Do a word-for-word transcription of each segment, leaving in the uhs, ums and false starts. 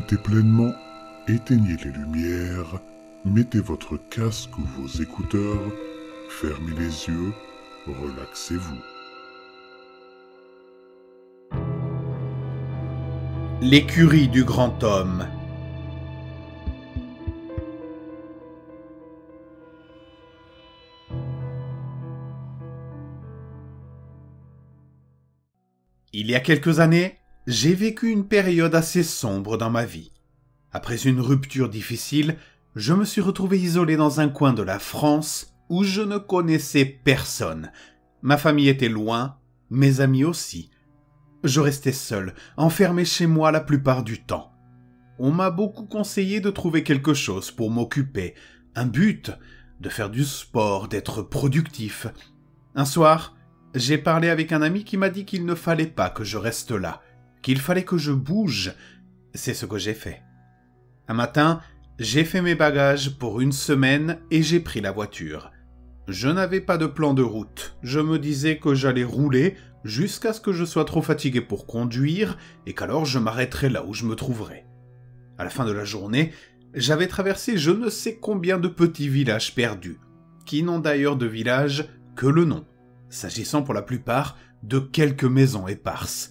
profitez pleinement, éteignez les lumières, mettez votre casque ou vos écouteurs, fermez les yeux, relaxez-vous. L'écurie du Grand Homme. Il y a quelques années, j'ai vécu une période assez sombre dans ma vie. Après une rupture difficile, je me suis retrouvé isolé dans un coin de la France où je ne connaissais personne. Ma famille était loin, mes amis aussi. Je restais seul, enfermé chez moi la plupart du temps. On m'a beaucoup conseillé de trouver quelque chose pour m'occuper, un but, de faire du sport, d'être productif. Un soir, j'ai parlé avec un ami qui m'a dit qu'il ne fallait pas que je reste là, qu'il fallait que je bouge. C'est ce que j'ai fait. Un matin, j'ai fait mes bagages pour une semaine et j'ai pris la voiture. Je n'avais pas de plan de route. Je me disais que j'allais rouler jusqu'à ce que je sois trop fatigué pour conduire et qu'alors je m'arrêterais là où je me trouverais. À la fin de la journée, j'avais traversé je ne sais combien de petits villages perdus, qui n'ont d'ailleurs de village que le nom, s'agissant pour la plupart de quelques maisons éparses.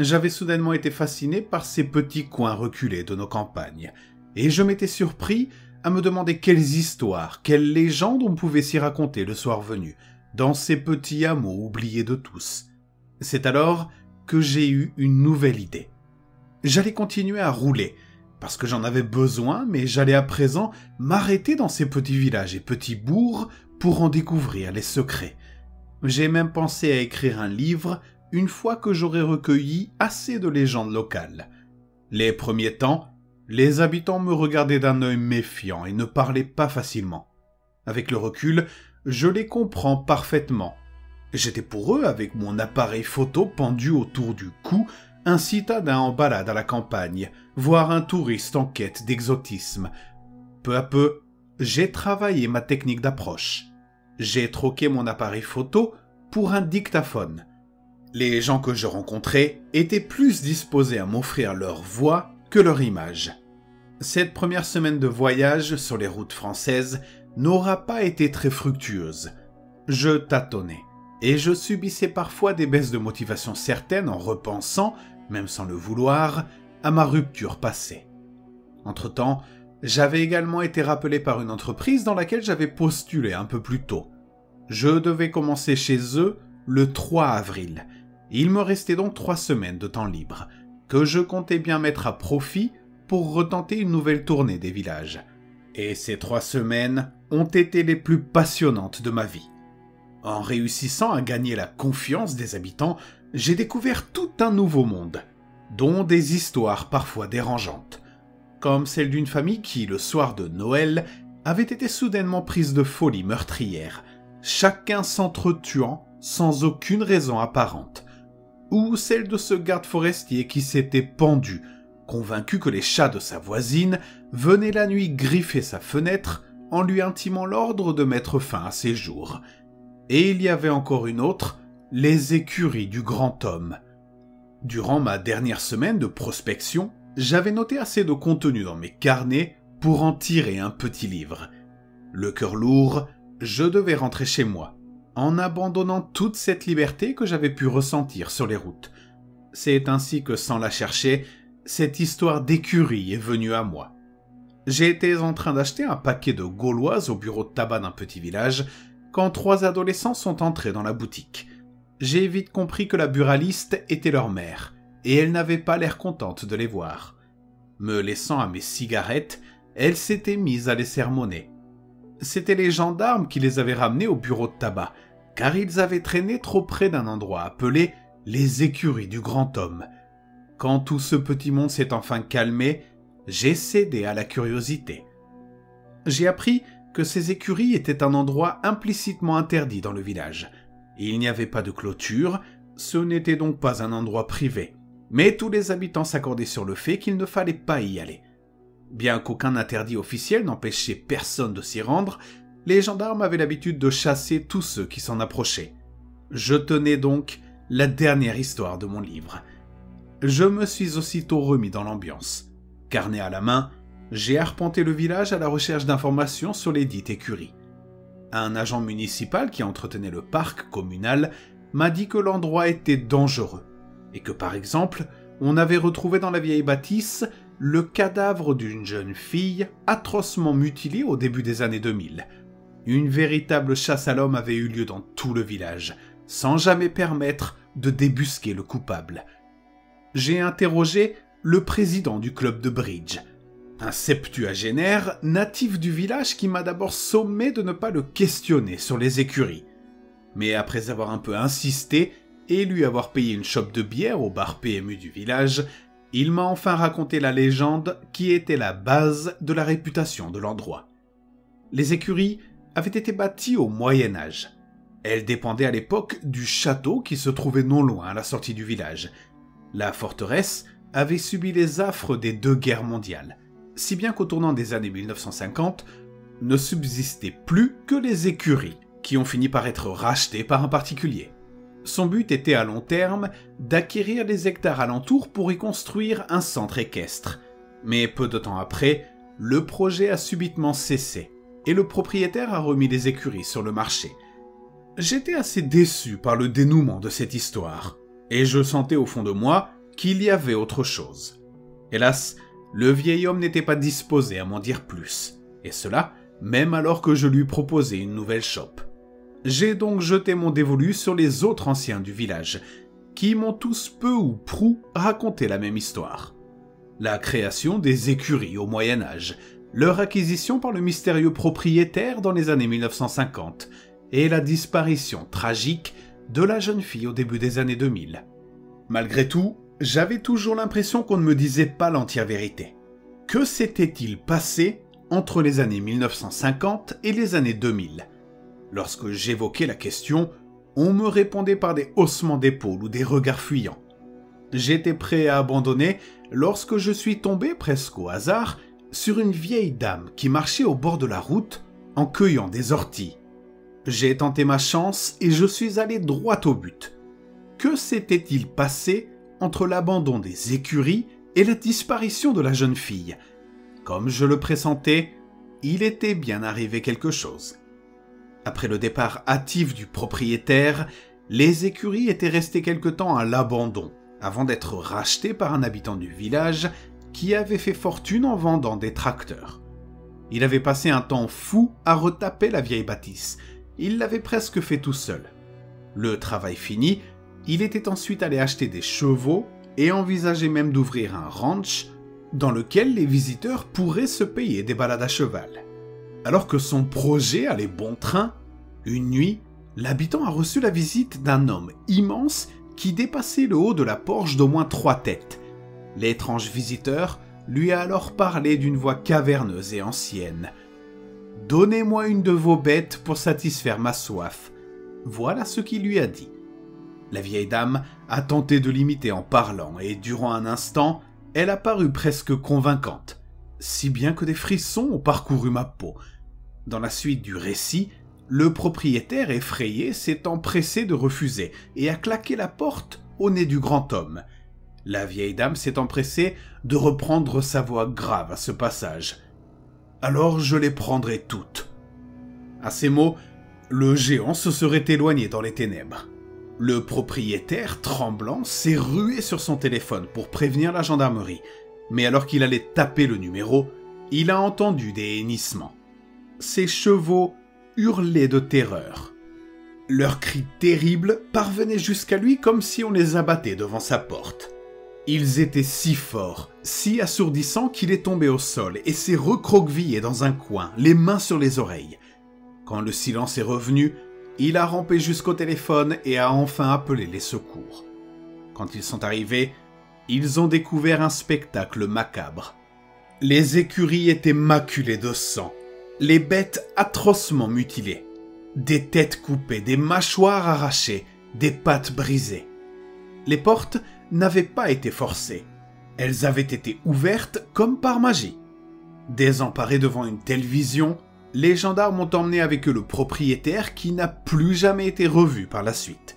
J'avais soudainement été fasciné par ces petits coins reculés de nos campagnes, et je m'étais surpris à me demander quelles histoires, quelles légendes on pouvait s'y raconter le soir venu, dans ces petits hameaux oubliés de tous. C'est alors que j'ai eu une nouvelle idée. J'allais continuer à rouler, parce que j'en avais besoin, mais j'allais à présent m'arrêter dans ces petits villages et petits bourgs pour en découvrir les secrets. J'ai même pensé à écrire un livre une fois que j'aurais recueilli assez de légendes locales. Les premiers temps, les habitants me regardaient d'un œil méfiant et ne parlaient pas facilement. Avec le recul, je les comprends parfaitement. J'étais pour eux avec mon appareil photo pendu autour du cou, un citadin en balade à la campagne, voire un touriste en quête d'exotisme. Peu à peu, j'ai travaillé ma technique d'approche. J'ai troqué mon appareil photo pour un dictaphone. Les gens que je rencontrais étaient plus disposés à m'offrir leur voix que leur image. Cette première semaine de voyage sur les routes françaises n'aura pas été très fructueuse. Je tâtonnais, et je subissais parfois des baisses de motivation certaines en repensant, même sans le vouloir, à ma rupture passée. Entre-temps, j'avais également été rappelé par une entreprise dans laquelle j'avais postulé un peu plus tôt. Je devais commencer chez eux le trois avril. Il me restait donc trois semaines de temps libre, que je comptais bien mettre à profit pour retenter une nouvelle tournée des villages. Et ces trois semaines ont été les plus passionnantes de ma vie. En réussissant à gagner la confiance des habitants, j'ai découvert tout un nouveau monde, dont des histoires parfois dérangeantes, comme celle d'une famille qui, le soir de Noël, avait été soudainement prise de folie meurtrière, chacun s'entretuant sans aucune raison apparente, ou celle de ce garde forestier qui s'était pendu, convaincu que les chats de sa voisine venaient la nuit griffer sa fenêtre en lui intimant l'ordre de mettre fin à ses jours. Et il y avait encore une autre, les écuries du Grand Homme. Durant ma dernière semaine de prospection, j'avais noté assez de contenu dans mes carnets pour en tirer un petit livre. Le cœur lourd, je devais rentrer chez moi, en abandonnant toute cette liberté que j'avais pu ressentir sur les routes. C'est ainsi que, sans la chercher, cette histoire d'écurie est venue à moi. J'étais en train d'acheter un paquet de gauloises au bureau de tabac d'un petit village quand trois adolescents sont entrés dans la boutique. J'ai vite compris que la buraliste était leur mère, et elle n'avait pas l'air contente de les voir. Me laissant à mes cigarettes, elle s'était mise à les sermonner. C'étaient les gendarmes qui les avaient ramenés au bureau de tabac, car ils avaient traîné trop près d'un endroit appelé « les écuries du Grand Homme ». Quand tout ce petit monde s'est enfin calmé, j'ai cédé à la curiosité. J'ai appris que ces écuries étaient un endroit implicitement interdit dans le village. Il n'y avait pas de clôture, ce n'était donc pas un endroit privé. Mais tous les habitants s'accordaient sur le fait qu'il ne fallait pas y aller. Bien qu'aucun interdit officiel n'empêchait personne de s'y rendre, les gendarmes avaient l'habitude de chasser tous ceux qui s'en approchaient. Je tenais donc la dernière histoire de mon livre. Je me suis aussitôt remis dans l'ambiance. Carnet à la main, j'ai arpenté le village à la recherche d'informations sur les dites écuries. Un agent municipal qui entretenait le parc communal m'a dit que l'endroit était dangereux et que, par exemple, on avait retrouvé dans la vieille bâtisse le cadavre d'une jeune fille atrocement mutilée au début des années deux mille. Une véritable chasse à l'homme avait eu lieu dans tout le village, sans jamais permettre de débusquer le coupable. J'ai interrogé le président du club de bridge, un septuagénaire natif du village qui m'a d'abord sommé de ne pas le questionner sur les écuries. Mais après avoir un peu insisté et lui avoir payé une chope de bière au bar P M U du village, il m'a enfin raconté la légende qui était la base de la réputation de l'endroit. Les écuries avaient été bâties au Moyen-Âge. Elles dépendaient à l'époque du château qui se trouvait non loin à la sortie du village. La forteresse avait subi les affres des deux guerres mondiales, si bien qu'au tournant des années mille neuf cent cinquante, ne subsistaient plus que les écuries, qui ont fini par être rachetées par un particulier. Son but était à long terme d'acquérir les hectares alentours pour y construire un centre équestre. Mais peu de temps après, le projet a subitement cessé, et le propriétaire a remis les écuries sur le marché. J'étais assez déçu par le dénouement de cette histoire, et je sentais au fond de moi qu'il y avait autre chose. Hélas, le vieil homme n'était pas disposé à m'en dire plus, et cela même alors que je lui proposais une nouvelle chope. J'ai donc jeté mon dévolu sur les autres anciens du village, qui m'ont tous peu ou prou raconté la même histoire. La création des écuries au Moyen-Âge, leur acquisition par le mystérieux propriétaire dans les années mille neuf cent cinquante, et la disparition tragique de la jeune fille au début des années deux mille. Malgré tout, j'avais toujours l'impression qu'on ne me disait pas l'entière vérité. Que s'était-il passé entre les années mille neuf cent cinquante et les années deux mille? Lorsque j'évoquais la question, on me répondait par des haussements d'épaules ou des regards fuyants. J'étais prêt à abandonner lorsque je suis tombé presque au hasard sur une vieille dame qui marchait au bord de la route en cueillant des orties. J'ai tenté ma chance et je suis allé droit au but. Que s'était-il passé entre l'abandon des écuries et la disparition de la jeune fille? Comme je le pressentais, il était bien arrivé quelque chose. Après le départ hâtif du propriétaire, les écuries étaient restées quelque temps à l'abandon, avant d'être rachetées par un habitant du village qui avait fait fortune en vendant des tracteurs. Il avait passé un temps fou à retaper la vieille bâtisse. Il l'avait presque fait tout seul. Le travail fini, il était ensuite allé acheter des chevaux et envisageait même d'ouvrir un ranch dans lequel les visiteurs pourraient se payer des balades à cheval. Alors que son projet allait bon train, une nuit, l'habitant a reçu la visite d'un homme immense qui dépassait le haut de la Porsche d'au moins trois têtes. L'étrange visiteur lui a alors parlé d'une voix caverneuse et ancienne. « Donnez-moi une de vos bêtes pour satisfaire ma soif. » Voilà ce qu'il lui a dit. La vieille dame a tenté de l'imiter en parlant, et durant un instant, elle a paru presque convaincante, si bien que des frissons ont parcouru ma peau. Dans la suite du récit, le propriétaire effrayé s'est empressé de refuser et a claqué la porte au nez du grand homme. La vieille dame s'est empressée de reprendre sa voix grave à ce passage. « Alors je les prendrai toutes. » À ces mots, le géant se serait éloigné dans les ténèbres. Le propriétaire, tremblant, s'est rué sur son téléphone pour prévenir la gendarmerie. Mais alors qu'il allait taper le numéro, il a entendu des hennissements. Ses chevaux hurlaient de terreur. Leurs cris terribles parvenaient jusqu'à lui comme si on les abattait devant sa porte. Ils étaient si forts, si assourdissants qu'il est tombé au sol et s'est recroquevillé dans un coin, les mains sur les oreilles. Quand le silence est revenu, il a rampé jusqu'au téléphone et a enfin appelé les secours. Quand ils sont arrivés, ils ont découvert un spectacle macabre. Les écuries étaient maculées de sang, les bêtes atrocement mutilées, des têtes coupées, des mâchoires arrachées, des pattes brisées. Les portes n'avaient pas été forcées, elles avaient été ouvertes comme par magie. Désemparés devant une telle vision, les gendarmes ont emmené avec eux le propriétaire qui n'a plus jamais été revu par la suite.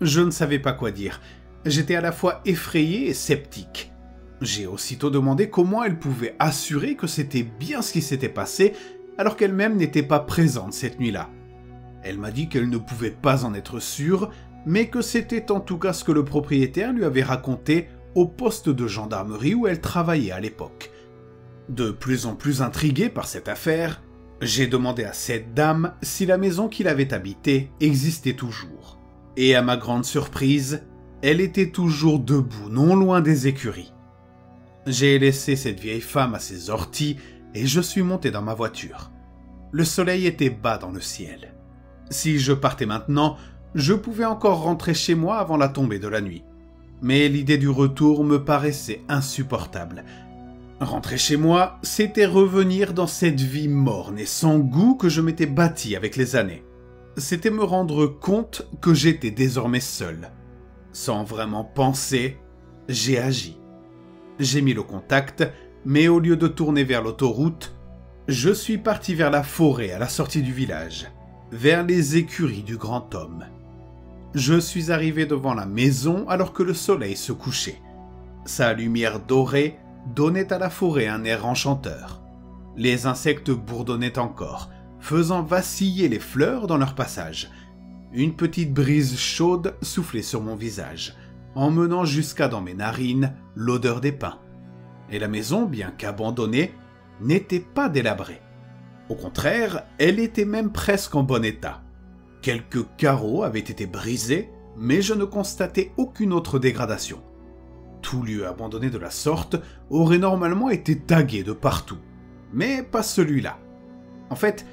Je ne savais pas quoi dire, j'étais à la fois effrayé et sceptique. J'ai aussitôt demandé comment elle pouvait assurer que c'était bien ce qui s'était passé alors qu'elle-même n'était pas présente cette nuit-là. Elle m'a dit qu'elle ne pouvait pas en être sûre, mais que c'était en tout cas ce que le propriétaire lui avait raconté au poste de gendarmerie où elle travaillait à l'époque. De plus en plus intrigué par cette affaire, j'ai demandé à cette dame si la maison qu'il avait habitée existait toujours. Et à ma grande surprise, elle était toujours debout, non loin des écuries. J'ai laissé cette vieille femme à ses orties et je suis monté dans ma voiture. Le soleil était bas dans le ciel. Si je partais maintenant, je pouvais encore rentrer chez moi avant la tombée de la nuit. Mais l'idée du retour me paraissait insupportable. Rentrer chez moi, c'était revenir dans cette vie morne et sans goût que je m'étais bâtie avec les années. C'était me rendre compte que j'étais désormais seul. Sans vraiment penser, j'ai agi. J'ai mis le contact, mais au lieu de tourner vers l'autoroute, je suis parti vers la forêt à la sortie du village, vers les écuries du Grand Homme. Je suis arrivé devant la maison alors que le soleil se couchait. Sa lumière dorée donnait à la forêt un air enchanteur. Les insectes bourdonnaient encore, faisant vaciller les fleurs dans leur passage. Une petite brise chaude soufflait sur mon visage, emmenant jusqu'à dans mes narines l'odeur des pins. Et la maison, bien qu'abandonnée, n'était pas délabrée. Au contraire, elle était même presque en bon état. Quelques carreaux avaient été brisés, mais je ne constatais aucune autre dégradation. Tout lieu abandonné de la sorte aurait normalement été tagué de partout, mais pas celui-là. En fait,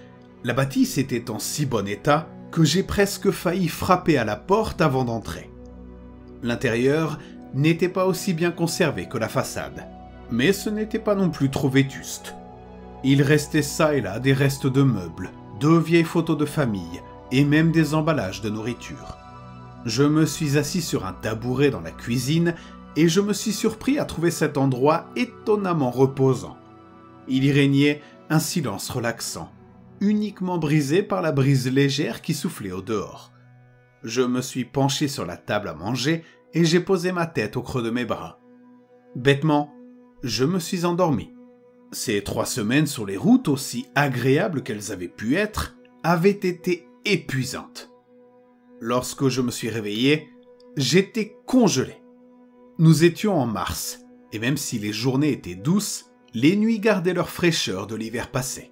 la bâtisse était en si bon état que j'ai presque failli frapper à la porte avant d'entrer. L'intérieur n'était pas aussi bien conservé que la façade, mais ce n'était pas non plus trop vétuste. Il restait ça et là des restes de meubles, deux vieilles photos de famille et même des emballages de nourriture. Je me suis assis sur un tabouret dans la cuisine et je me suis surpris à trouver cet endroit étonnamment reposant. Il y régnait un silence relaxant, uniquement brisé par la brise légère qui soufflait au dehors. Je me suis penché sur la table à manger et j'ai posé ma tête au creux de mes bras. Bêtement, je me suis endormi. Ces trois semaines sur les routes, aussi agréables qu'elles avaient pu être, avaient été épuisantes. Lorsque je me suis réveillé, j'étais congelé. Nous étions en mars, et même si les journées étaient douces, les nuits gardaient leur fraîcheur de l'hiver passé.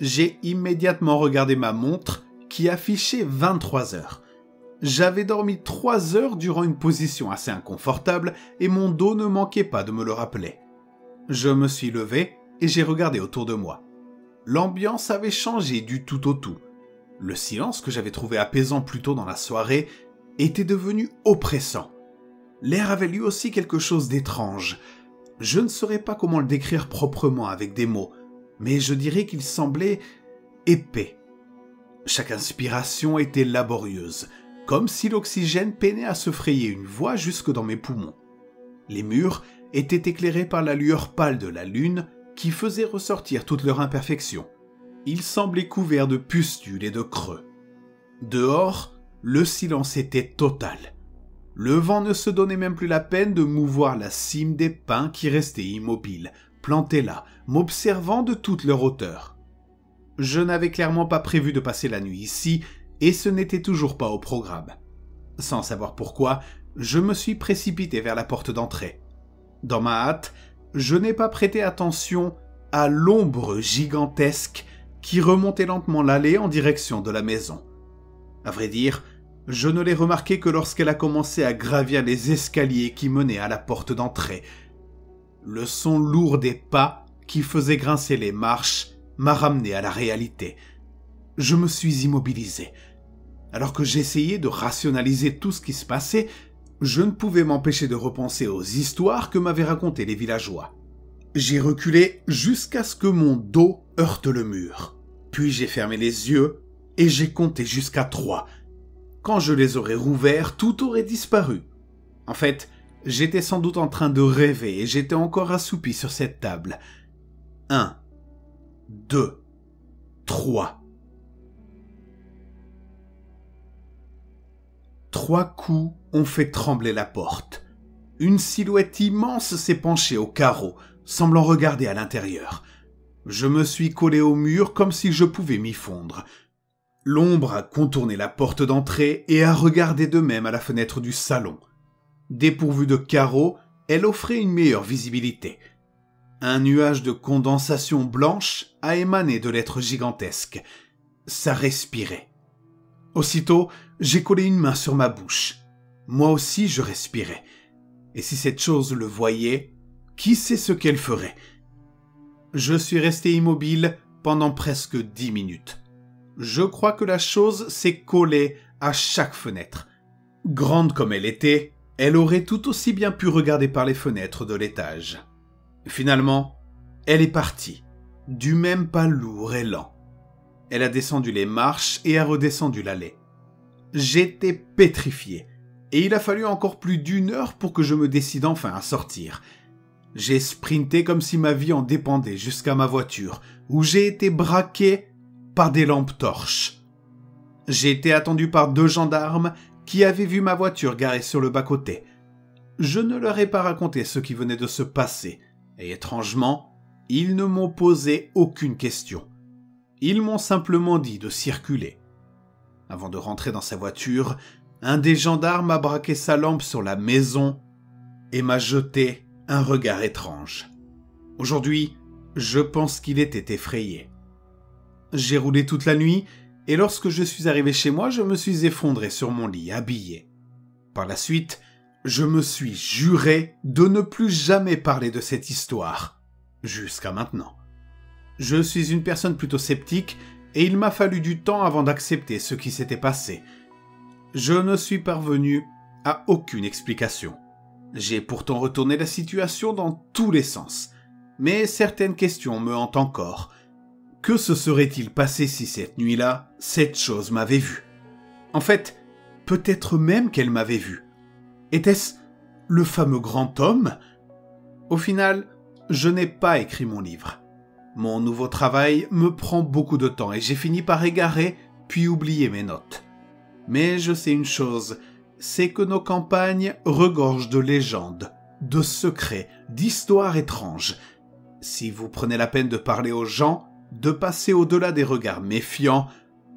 J'ai immédiatement regardé ma montre qui affichait vingt-trois heures. J'avais dormi trois heures durant une position assez inconfortable et mon dos ne manquait pas de me le rappeler. Je me suis levé et j'ai regardé autour de moi. L'ambiance avait changé du tout au tout. Le silence que j'avais trouvé apaisant plus tôt dans la soirée était devenu oppressant. L'air avait lui aussi quelque chose d'étrange. Je ne saurais pas comment le décrire proprement avec des mots, mais je dirais qu'il semblait épais. Chaque inspiration était laborieuse, comme si l'oxygène peinait à se frayer une voie jusque dans mes poumons. Les murs étaient éclairés par la lueur pâle de la lune qui faisait ressortir toute leur imperfection. Ils semblaient couverts de pustules et de creux. Dehors, le silence était total. Le vent ne se donnait même plus la peine de mouvoir la cime des pins qui restaient immobiles, plantés là, m'observant de toute leur hauteur. Je n'avais clairement pas prévu de passer la nuit ici, et ce n'était toujours pas au programme. Sans savoir pourquoi, je me suis précipité vers la porte d'entrée. Dans ma hâte, je n'ai pas prêté attention à l'ombre gigantesque qui remontait lentement l'allée en direction de la maison. À vrai dire, je ne l'ai remarqué que lorsqu'elle a commencé à gravir les escaliers qui menaient à la porte d'entrée. Le son lourd des pas qui faisait grincer les marches m'a ramené à la réalité. Je me suis immobilisé. Alors que j'essayais de rationaliser tout ce qui se passait, je ne pouvais m'empêcher de repenser aux histoires que m'avaient racontées les villageois. J'ai reculé jusqu'à ce que mon dos heurte le mur. Puis j'ai fermé les yeux et j'ai compté jusqu'à trois. Quand je les aurais rouverts, tout aurait disparu. En fait, j'étais sans doute en train de rêver et j'étais encore assoupi sur cette table. Un, deux, trois. Trois coups ont fait trembler la porte. Une silhouette immense s'est penchée au carreau, semblant regarder à l'intérieur. Je me suis collé au mur comme si je pouvais m'y fondre. L'ombre a contourné la porte d'entrée et a regardé de même à la fenêtre du salon. Dépourvue de carreaux, elle offrait une meilleure visibilité. Un nuage de condensation blanche a émané de l'être gigantesque. Ça respirait. Aussitôt, j'ai collé une main sur ma bouche. Moi aussi, je respirais. Et si cette chose le voyait, qui sait ce qu'elle ferait? Je suis resté immobile pendant presque dix minutes. Je crois que la chose s'est collée à chaque fenêtre. Grande comme elle était, elle aurait tout aussi bien pu regarder par les fenêtres de l'étage. Finalement, elle est partie, du même pas lourd et lent. Elle a descendu les marches et a redescendu l'allée. J'étais pétrifié, et il a fallu encore plus d'une heure pour que je me décide enfin à sortir. J'ai sprinté comme si ma vie en dépendait jusqu'à ma voiture, où j'ai été braqué par des lampes torches. J'ai été attendu par deux gendarmes qui avaient vu ma voiture garée sur le bas-côté. Je ne leur ai pas raconté ce qui venait de se passer, et étrangement, ils ne m'ont posé aucune question. Ils m'ont simplement dit de circuler. Avant de rentrer dans sa voiture, un des gendarmes a braqué sa lampe sur la maison et m'a jeté un regard étrange. Aujourd'hui, je pense qu'il était effrayé. J'ai roulé toute la nuit et lorsque je suis arrivé chez moi, je me suis effondré sur mon lit, habillé. Par la suite, je me suis juré de ne plus jamais parler de cette histoire, jusqu'à maintenant. Je suis une personne plutôt sceptique et il m'a fallu du temps avant d'accepter ce qui s'était passé. Je ne suis parvenu à aucune explication. J'ai pourtant retourné la situation dans tous les sens, mais certaines questions me hantent encore. Que se serait-il passé si cette nuit-là, cette chose m'avait vu? En fait, peut-être même qu'elle m'avait vu. Était-ce le fameux grand homme? Au final, je n'ai pas écrit mon livre. Mon nouveau travail me prend beaucoup de temps et j'ai fini par égarer puis oublier mes notes. Mais je sais une chose, c'est que nos campagnes regorgent de légendes, de secrets, d'histoires étranges. Si vous prenez la peine de parler aux gens, de passer au-delà des regards méfiants,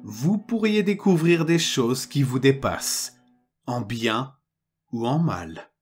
vous pourriez découvrir des choses qui vous dépassent, en bien ou en mal.